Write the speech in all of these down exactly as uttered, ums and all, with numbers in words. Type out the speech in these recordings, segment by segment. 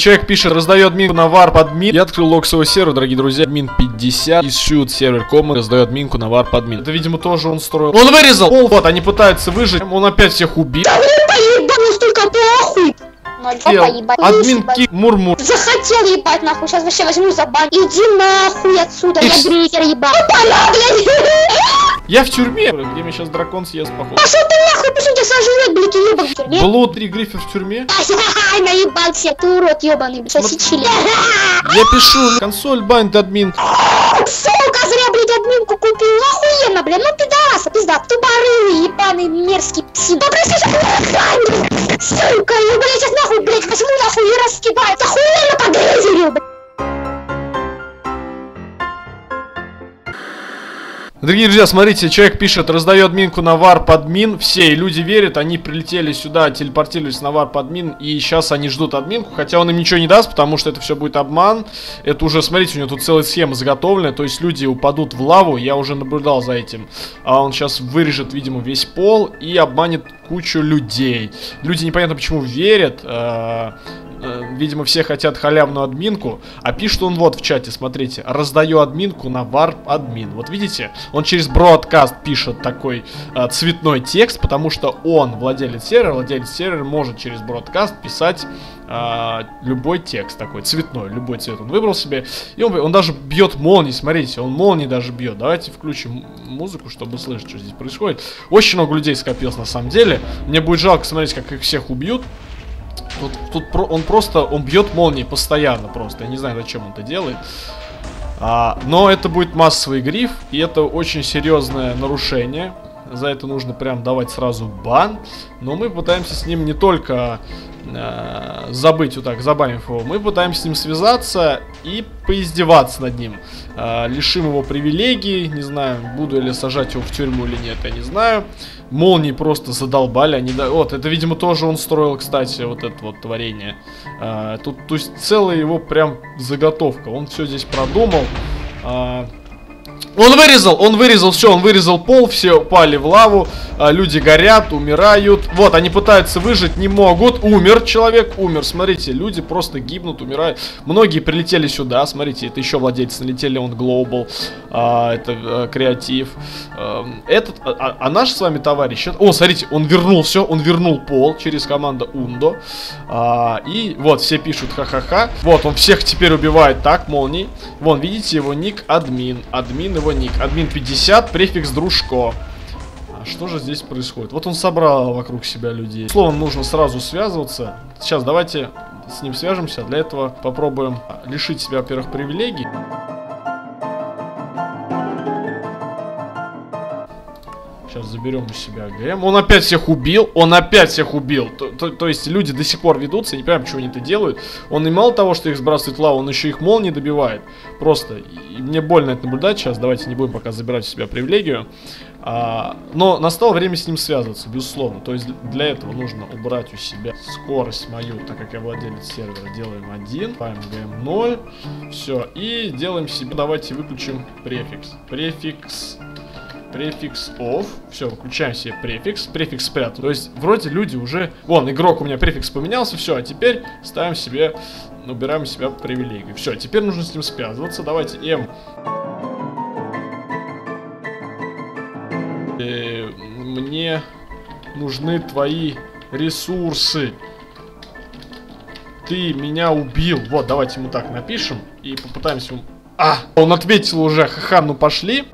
Человек пишет, раздает минку на варп админ. Я открыл лог своего сервера, дорогие друзья. Админ пятьдесят. Ищут сервер комы, раздает минку на варп админ. Это, видимо, тоже он строил. Он вырезал. О, вот, они пытаются выжить. Он опять всех убил. Да вы поебали, столько плохой. Админ кик мурмур. Захотел ебать нахуй. Сейчас вообще возьму за бан. Иди нахуй отсюда. Я бригер ебал. Я в тюрьме. Где меня сейчас дракон съест, походу. Пошел ты нахуй, пошел тебя сожрет, блядь, ебан в тюрьме. Блуд и Гриффин в тюрьме. Ай, наебался, ты урод ебаный, блядь, сосичили. Я пишу, консоль банд админ. Сука, зря, блядь, админку купил. Охуенно, блядь, ну пидораса, пизда, тупорылый, ебаный, мерзкий псин. Да, блядь, сука, я, блядь, сейчас нахуй, блядь, почему нахуй ее раскидают? Охуенно погрызили, блядь. Дорогие друзья, смотрите, человек пишет, раздает минку на варп админ, все, и люди верят, они прилетели сюда, телепортировались на варп админ, и сейчас они ждут админку, хотя он им ничего не даст, потому что это все будет обман, это уже, смотрите, у него тут целая схема заготовлена, то есть люди упадут в лаву, я уже наблюдал за этим, а он сейчас вырежет, видимо, весь пол и обманет кучу людей, люди непонятно почему верят, э видимо, все хотят халявную админку. А пишет он вот в чате, смотрите. Раздаю админку на варп админ. Вот видите, он через бродкаст пишет такой э, цветной текст, потому что он владелец сервера. Владелец сервера может через бродкаст писать э, любой текст такой, цветной, любой цвет он выбрал себе. И он, он даже бьет молнии, смотрите, он молнии даже бьет. Давайте включим музыку, чтобы слышать, что здесь происходит. Очень много людей скопилось на самом деле. Мне будет жалко смотреть, как их всех убьют. Тут, тут про, он просто, он бьет молнии постоянно просто. Я не знаю, зачем он это делает. А, но это будет массовый гриф. И это очень серьезное нарушение. За это нужно прям давать сразу бан. Но мы пытаемся с ним не только э, забыть вот так, забанив его. Мы пытаемся с ним связаться и поиздеваться над ним. Э, лишим его привилегий. Не знаю, буду ли сажать его в тюрьму или нет, я не знаю. Молнии просто задолбали. Они до... Вот, это, видимо, тоже он строил, кстати, вот это вот творение. Э, тут, то есть, целая его прям заготовка. Он все здесь продумал. Э, Он вырезал, он вырезал, все, он вырезал пол, все упали в лаву, люди горят, умирают. Вот, они пытаются выжить, не могут. Умер человек, умер, смотрите, люди просто гибнут, умирают. Многие прилетели сюда, смотрите, это еще владелец налетели, он глобал, а, это а, креатив. А, этот, а, а наш с вами товарищ, о, смотрите, он вернул все, он вернул пол через команду Ундо. А, и вот, все пишут ха-ха-ха. Вот, он всех теперь убивает так, молнией. Вон, видите, его ник админ, админ. Его ник. Админ пятьдесят, префикс дружко. А что же здесь происходит? Вот он собрал вокруг себя людей. Словом, нужно сразу связываться. Сейчас давайте с ним свяжемся. Для этого попробуем лишить себя, во-первых, привилегий. Сейчас заберем у себя ГМ. Он опять всех убил. Он опять всех убил. То, то, то есть люди до сих пор ведутся. Я не понимаю, почему они это делают. Он и мало того, что их сбрасывает в лаву, он еще их молнии добивает. Просто. И мне больно это наблюдать сейчас. Давайте не будем пока забирать у себя привилегию. А, но настало время с ним связываться, безусловно. То есть для этого нужно убрать у себя скорость мою, так как я владелец сервера. Делаем один. Ставим ГМ ноль. Все. И делаем себе... Давайте выключим префикс. Префикс... Префикс off. Все, выключаем себе префикс. Префикс спрятан. То есть, вроде люди уже... Вон, игрок у меня префикс поменялся. Все, а теперь ставим себе... Убираем себя привилегию. Все, теперь нужно с ним связываться. Давайте M... Э, мне нужны твои ресурсы. Ты меня убил. Вот, давайте ему так напишем. И попытаемся... А! Он ответил уже. Ха-ха, ну пошли.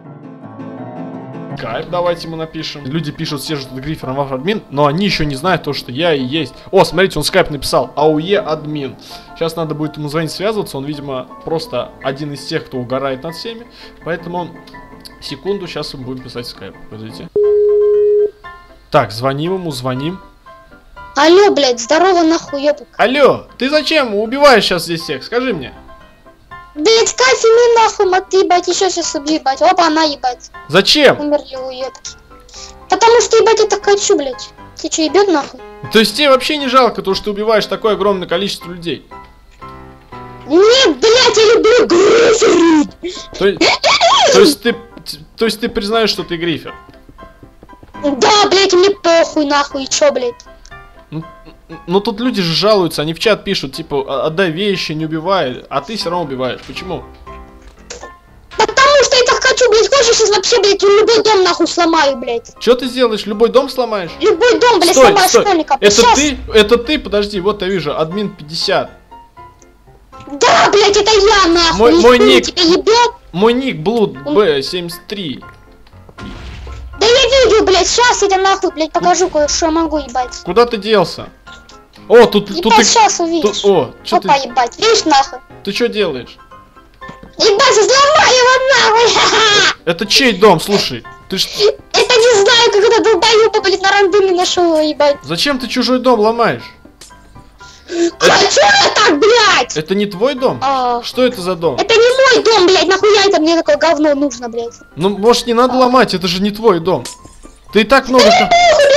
Кайф, давайте мы напишем. Люди пишут, все же тут Гриффин варп админ, но они еще не знают то, что я и есть. О, смотрите, он скайп написал. АУЕ админ. Сейчас надо будет ему звонить, связываться. Он, видимо, просто один из тех, кто угорает над всеми. Поэтому секунду, сейчас мы будем писать скайп. Подождите. Так, звоним ему, звоним. Алло, блядь, здорово нахуй, ёпок. Алло, ты зачем убиваешь сейчас здесь всех? Скажи мне. Блять, кайф, ими нахуй, мать, ебать, еще сейчас убью, ебать. Опа, она, ебать. Зачем? Умерли у ебки. Потому что, ебать, я так хочу, блять. Ты че, ебет нахуй? То есть тебе вообще не жалко то, что ты убиваешь такое огромное количество людей? Нет, блять, я люблю Гриффер. То, то есть ты, то есть ты признаешь, что ты Гриффер? Да, блять, мне похуй, нахуй, че, блять. Но тут люди же жалуются, они в чат пишут, типа, отдай вещи, не убивай, а ты все равно убиваешь. Почему? Потому что я так хочу, блядь, хочешь, сейчас вообще, блядь, любой дом нахуй сломаю, блядь. Что ты сделаешь? Любой дом сломаешь? Любой дом, блядь, стой, сломаю школьника. Это сейчас... ты? Это ты? Подожди, вот я вижу, админ пятьдесят. Да, блядь, это я, нахуй. Мой, мой ник, тебя ебет? Мой ник Блуд бэ семьдесят три. Да я видел, блядь, сейчас я тебе нахуй, блядь, покажу, кое-что я могу, ебать. Куда ты делся? О, тут... Ебать, тут ты... сейчас увидишь. Тут... О, что ты... ебать, видишь, нахуй? Ты что делаешь? Ебать, взломай его, нахуй! Это чей дом, слушай? Ты ж... Это не знаю, как это долбоеба, блядь, на рандоме нашел, ебать. Зачем ты чужой дом ломаешь? Это... А что это так, блядь? Это не твой дом? А... Что это за дом? Это не мой дом, блядь, нахуя это мне такое говно нужно, блядь? Ну, может, не надо а... ломать, это же не твой дом. Ты и так много... Да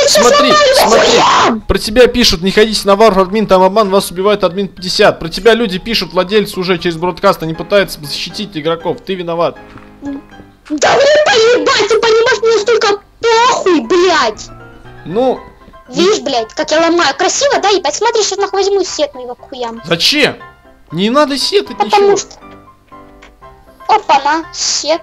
смотри, смотри, про тебя пишут, не ходите на варф, админ, там обман, вас убивает админ пятьдесят. Про тебя люди пишут, владельцы уже через бродкаст, они пытаются защитить игроков, ты виноват. Да блин, поебать, ты понимаешь, мне столько похуй, блядь. Ну... Видишь, блядь, как я ломаю. Красиво, да, ебать? Смотри, сейчас нахуй возьму сет на его к хуям. Зачем? Не надо сетать ничего. Потому что... Опа-на, сет.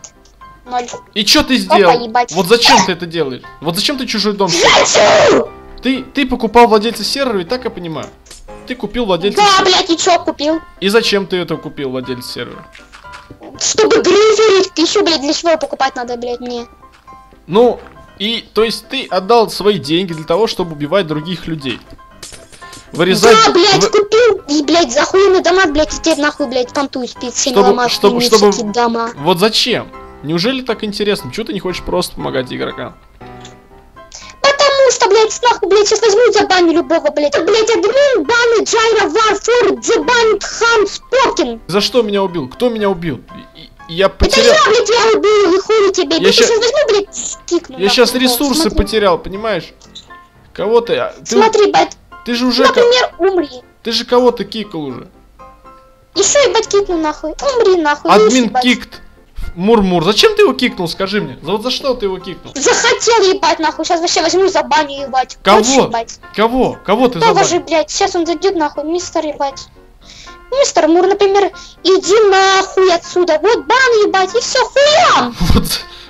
Ноль. И чё ты сделал? Опа, ебать. Вот зачем ты это делаешь? Вот зачем ты чужой дом сетаешь? Ты, ты покупал владельца сервера, и так я понимаю. Ты купил владельца сервера. Да, блядь, и чё купил? И зачем ты это купил, владельца сервера? Чтобы грызерить. Ты ещё, блядь, для чего покупать надо, блядь, мне? Ну... И, то есть, ты отдал свои деньги для того, чтобы убивать других людей. Вырезать... Да, блядь, в... купил, и, блядь, за хуйные дома, блядь, теперь нахуй, блядь, понтуюсь, перед всеми ломать, чтобы, чтобы... дома. Вот зачем? Неужели так интересно? Чего ты не хочешь просто помогать игрокам? Потому что, блядь, нахуй, блядь, сейчас возьму за бани любого, блядь. Блядь, админ баны Джайра Варфорд, забанит Хан Спокин. За что меня убил? Кто меня убил? Я потерял... Это я, блядь, я убил, и хуй тебе. Я сейчас возьму, блядь, стикну. Я сейчас ресурсы смотри. потерял, понимаешь? Кого ты... Смотри, бать. Ты же уже... Например, ко... умри. Ты же кого-то кикал уже. Еще и, бать, кикну нахуй. Умри нахуй. Админ кикт. Мурмур. Зачем ты его кикнул, скажи мне? За вот за что ты его кикнул? Захотел, ебать, нахуй. Сейчас вообще возьму за баню, ебать. Кого? Хочешь, ебать? Кого? Кого ты забанил? Тоже, блядь, сейчас он зайдет, нахуй, мистер, ебать. Мистер Мур, например, иди нахуй отсюда, вот бан, ебать, и все хуям! Вот,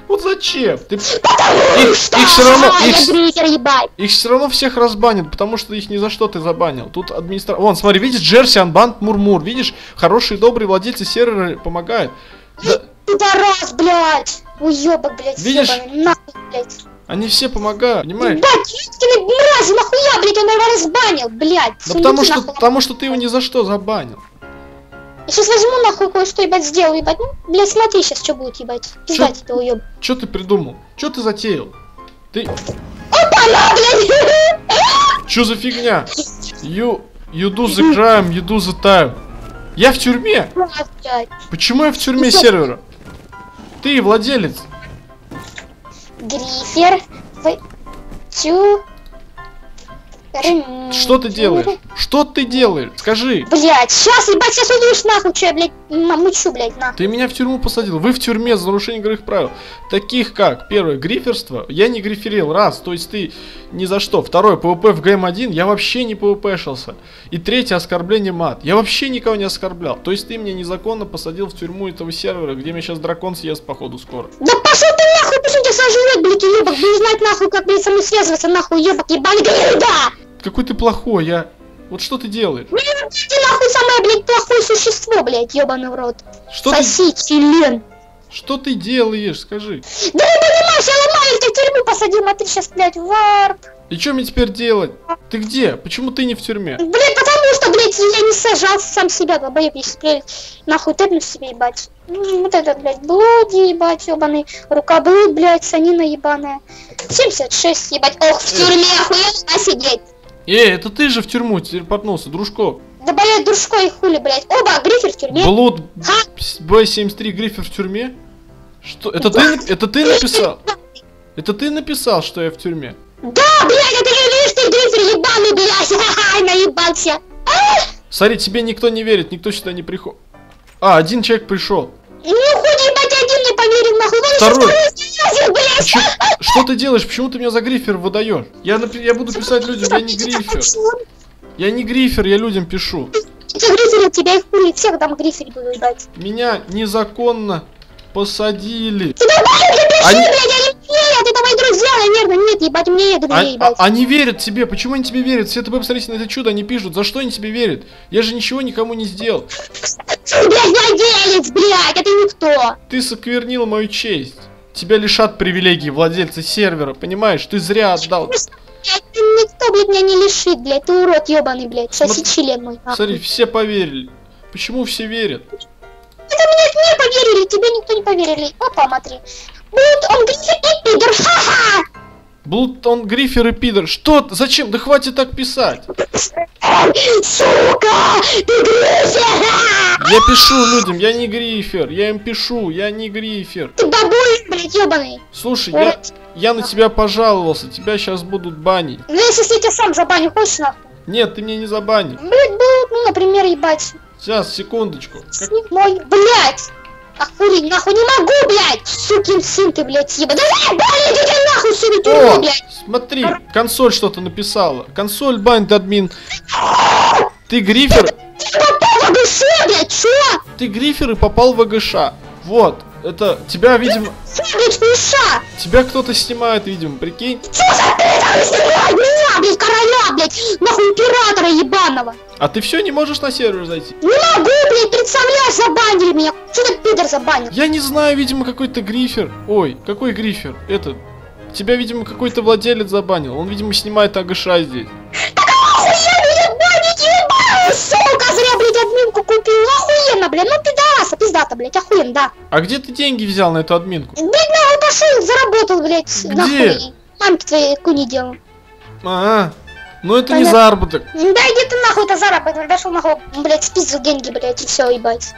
вот зачем? Ты... Потому их, что их все равно, а, их, дригер, их все равно всех разбанят, потому что их ни за что ты забанил. Тут администратор... Вон, смотри, видишь, Джерси, Анбанд, Мурмур, видишь, хорошие, добрые владельцы сервера помогают. Да... Пидорас, блядь! Уёбок, блядь, видишь? Съебаный, нахуй, блядь. Они все помогают, понимаешь? Блядь, Юткины мрази, нахуя, блядь, он его разбанил, блядь. Да потому что, потому что ты его ни за что забанил. Я сейчас возьму нахуй кое-что, ебать, сделаю, ебать. Ну, блядь, смотри сейчас, что будет, ебать. Пиздать это уеб. Чё ты придумал? Чё ты затеял? Ты... Опа-на, блядь! Чё за фигня? You... you do the crime, you do the time. Я в тюрьме? Блядь. Почему я в тюрьме сервера? Ты владелец. Грифер в тю... Что ты делаешь? Что ты делаешь? Скажи. Блять, сейчас, ебать, сейчас увидишь нахуй, что я, блядь, мучу, блядь, нахуй. Ты меня в тюрьму посадил. Вы в тюрьме за нарушение игровых правил. Таких как, первое, гриферство. Я не гриферил, раз, то есть ты ни за что. Второе, пвп в гейм один. Я вообще не пвпшился. И третье, оскорбление мат. Я вообще никого не оскорблял. То есть ты меня незаконно посадил в тюрьму этого сервера, где меня сейчас дракон съест, походу, скоро. Да пошел ты нахуй, почему тебя сожрет, блядь, ебок. Будешь знать нахуй, как, блядь, со мной связываться, нахуй, ебок, ебаный гнида. Какой ты плохой, я... Вот что ты делаешь? Блин, ты нахуй самое, блядь, плохое существо, блядь, ёбаный в рот. Что Соси, ты... член. Что ты делаешь, скажи? Да не понимаешь, я ломаю, ты в тюрьму посадил, а ты сейчас, блядь, варп. И что мне теперь делать? Ты где? Почему ты не в тюрьме? Блядь, потому что, блядь, я не сажался сам себя, долбоёб, если, блядь, нахуй тэпну себе, ебать. Ну, вот этот, блядь, блоди, ебать, ёбаный, рукоблуд, блядь, санина ебаная. семьдесят шесть, ебать, ох, в тюрьме, охуенно сидеть. Эй, это ты же в тюрьму телепортнулся, дружко. Да, блядь, дружко и хули, блядь. Оба, Грифер в тюрьме. Блуд бэ семьдесят три, Грифер в тюрьме? Что? Это да. ты, это ты написал? Это ты написал, что я в тюрьме? Да, блядь, это видишь, ты Грифер ебаный, блядь. Ха-ха, наебался. Смотри, тебе никто не верит, никто сюда не приходит. А, один человек пришел. Ну, хуй, ебать, один не поверил, нахуй. Второй. Почему? Что ты делаешь? Почему ты меня за Грифер выдаешь? Я, я буду писать людям, я не Грифер. Я не грифер, я людям пишу. Ты грифер, тебя их пули, всех там грифер буду ебать. Меня незаконно посадили. Ты нормально пиши, они... блядь, я не верю, ты давай друзья, наверное, нет, ебать, мне я друзья, ебать. А, а, они верят тебе, почему они тебе верят? Все, ты посмотрите на это чудо, они пишут, за что они тебе верят? Я же ничего никому не сделал. Блядь, владелец, блядь, это никто. Ты соквернил мою честь. Тебя лишат привилегий владельца сервера, понимаешь? Ты зря отдал. Блядь, никто, блядь, меня не лишит, блядь. Ты урод ебаный, блядь. Соси ну, член мой. Нахуй. Смотри, все поверили. Почему все верят? Это меня не поверили, тебе никто не поверили. Опа, смотри. Блуд, он грифер и пидор, ха-ха! Блуд, он грифер и пидор. Что? Зачем? Да хватит так писать. Сука, ты грифер! Я пишу людям, я не грифер. Я им пишу, я не грифер. Ты бабуль, блядь, ебаный. Слушай, я... Я на тебя пожаловался, тебя сейчас будут банить. Ну если я тебя сам забаню, хочешь нахуй? Нет, ты меня не забанишь. Блять, блять, ну например, ебать. Сейчас, секундочку. Как... Мой, блять! Охуеть, нахуй не могу, блять! Сукин сын ты, блять, ебать. Давай, блядь, иди нахуй, сука, тюрьму, блять! Смотри, консоль что-то написала. Консоль банит админ. Ты грифер. Ты попал в ВГШ, блядь, чё? Ты грифер и попал в ВГШ. Вот. Это тебя, видимо... Тебя кто-то снимает, видимо, прикинь. Чё за пидор снимает меня, блядь, короля, блядь, нахуй императора ебаного. А ты все не можешь на сервер зайти? Не могу, блядь, представляешь, забанили меня. Чё ты пидор забанил? Я не знаю, видимо, какой-то грифер. Ой, какой грифер? Это... Тебя, видимо, какой-то владелец забанил. Он, видимо, снимает АГШ здесь. Так охуенно меня банить, ебаный, сука, зря, блядь, админку купил. Охуенно, блядь, ну пидор. Пиздата, блядь, охуенно, да. А где ты деньги взял на эту админку? Блядь, нахуй пошел, заработал, блядь, нахуй. Мамки твоей куни делал. А, -а, а, ну это понятно. Не заработок. Да иди ты нахуй, это заработок, дошел нахуй, блядь, спиздил деньги, блядь, и все, ебать.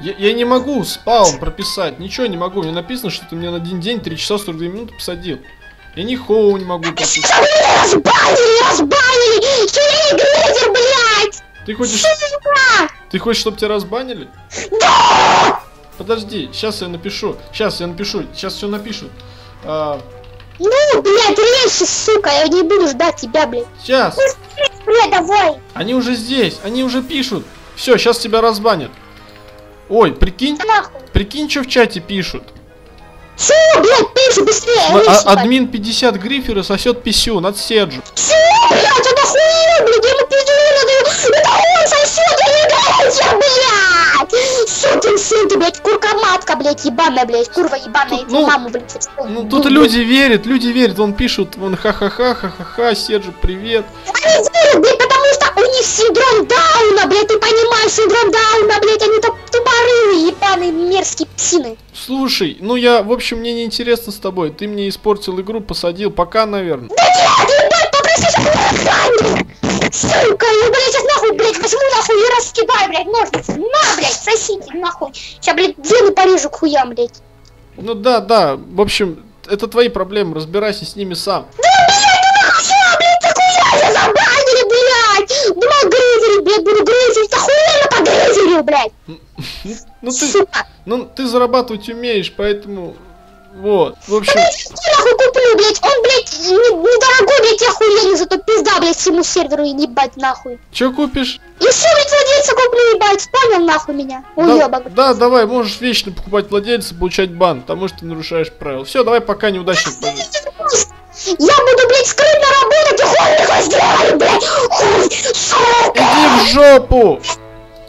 Я, я не могу спаун прописать, ничего не могу, мне написано, что ты мне на один день три часа сорок две минуты посадил. Я ни хоу не могу прописать. Разбанили, разбанили, что я не грызер, блядь. Ты хочешь... Ты хочешь, чтобы тебя разбанили? Да! Подожди, сейчас я напишу. Сейчас я напишу. Сейчас все напишут. А... Ну, блядь, лезь, сука. Я не буду ждать тебя, блядь. Сейчас. Блядь, давай. Они уже здесь. Они уже пишут. Все, сейчас тебя разбанят. Ой, прикинь. Нахуй. Прикинь, что в чате пишут. Чё, блядь, пишут быстрее. А, админ пятьдесят грифера сосет писю над Серджем. Чё, блядь, это хуйня, блядь, я ему пизду надаю. Это он сосет, я не грифер, блядь. Сукин сын ты, блядь, курка-матка, блядь, ебаная, блядь, курва ебаная, тут, ну, маму, блядь. Ну, тут люди верят, люди верят, он пишут, он ха-ха-ха, ха-ха-ха, Серджик, привет. Они верят, блядь, потому что у них синдром Дауна, блядь, ты понимаешь, синдром Дауна, блядь, они так тупорылые, ебаные, мерзкие псины. Слушай, ну я, в общем, мне не интересно с тобой. Ты мне испортил игру, посадил, пока, наверное. Да нет, ебать, попроси, чтобы нахуй! Сука, я, блядь, сейчас нахуй, блядь, возьму нахуй и раскидаю, блядь, ножницы. На, блядь, сосите, нахуй. Сейчас, блядь, дену порежу к хуям, блядь. Ну да, да, в общем, это твои проблемы, разбирайся с ними сам. Да, блядь, нахуй, я, блядь, так хуя я забанили, блядь. Думал, грызли, блядь, буду грызли, да хуя погрызли, блядь. Ну ты, ну ты зарабатывать умеешь, поэтому вот, в общем... Я нахуй куплю, блядь, он, блядь, недорогой, блядь, я хуйня, зато пизда, блядь, всему серверу и ебать нахуй. Чё купишь? Еще, блядь, владельца куплю, ебать, понял нахуй меня, уёбок. Да, да, давай, можешь вечно покупать владельца, получать бан, потому что ты нарушаешь правила. Все, давай, пока, неудачник. Я буду, блядь, скрытно работать, и хуй нахуй сделаю, блядь, хуй, сука! Иди в жопу!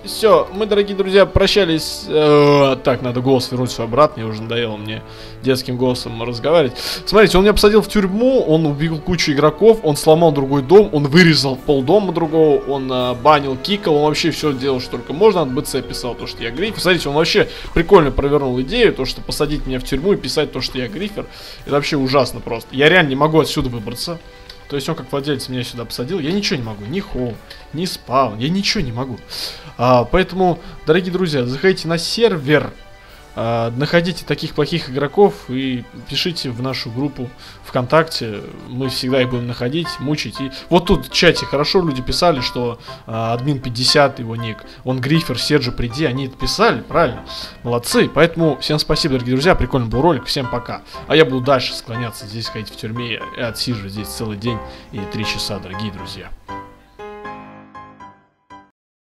Все, мы, дорогие друзья, прощались. Э, так, надо голос вернуть все обратно. Я уже надоело мне детским голосом разговаривать. Смотрите, он меня посадил в тюрьму, он убил кучу игроков, он сломал другой дом, он вырезал полдома другого, он э, банил, кикал, он вообще все делал, что только можно. От БЦ писал то, что я грифер. Смотрите, он вообще прикольно провернул идею, то, что посадить меня в тюрьму и писать то, что я грифер. Это вообще ужасно просто. Я реально не могу отсюда выбраться. То есть он как владелец меня сюда посадил, я ничего не могу, ни хоум, ни спаун, я ничего не могу. А, поэтому, дорогие друзья, заходите на сервер, а, находите таких плохих игроков и пишите в нашу группу ВКонтакте, мы всегда их будем находить, мучить. И вот тут в чате хорошо люди писали, что а, админ пятьдесят, его ник, он грифер, Серджи, приди, они это писали, правильно, молодцы. Поэтому всем спасибо, дорогие друзья, прикольный был ролик, всем пока. А я буду дальше склоняться здесь, ходить в тюрьме и отсиживать здесь целый день и три часа, дорогие друзья.